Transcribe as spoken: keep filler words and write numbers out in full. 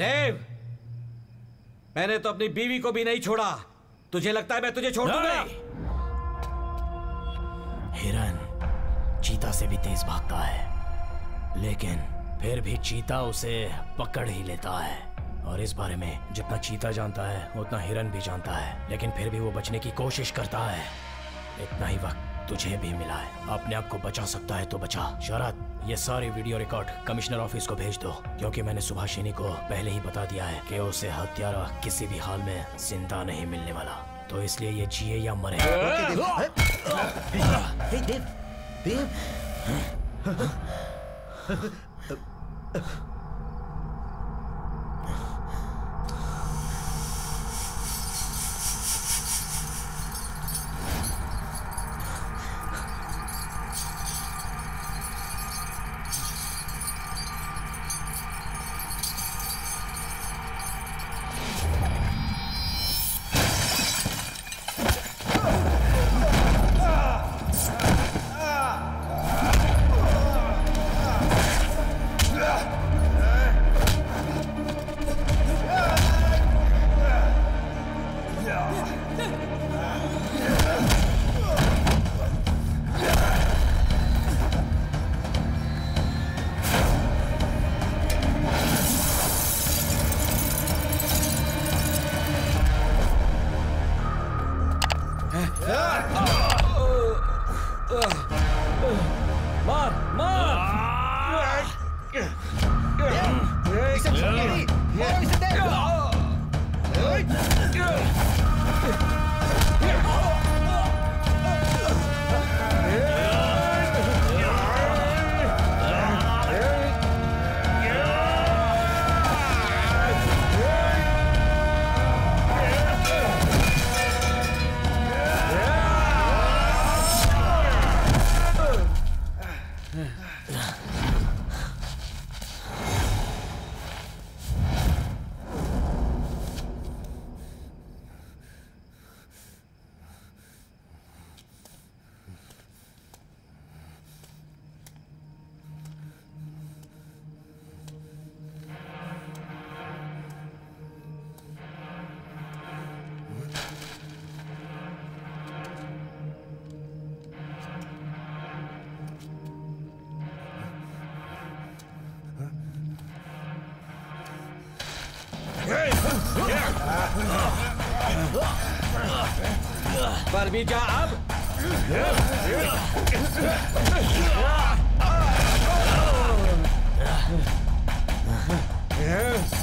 देव, मैंने तो अपनी बीवी को भी नहीं छोड़ा। तुझे लगता है मैं तुझे छोड़ दूंगा? हिरन चीता से भी तेज भागता है, लेकिन फिर भी चीता उसे पकड़ ही लेता है। और इस बारे में जितना चीता जानता है उतना हिरन भी जानता है, लेकिन फिर भी वो बचने की कोशिश करता है। इतना ही वक्त तुझे भी मिला है, अपने आप को बचा सकता है तो बचा। शरत, ये सारी वीडियो रिकॉर्ड कमिश्नर ऑफिस को भेज दो, क्योंकि मैंने सुभाषिनी को पहले ही बता दिया है कि उसे हत्यारा किसी भी हाल में जिंदा नहीं मिलने वाला, तो इसलिए ये जिए या मरे। पर भी जा अब।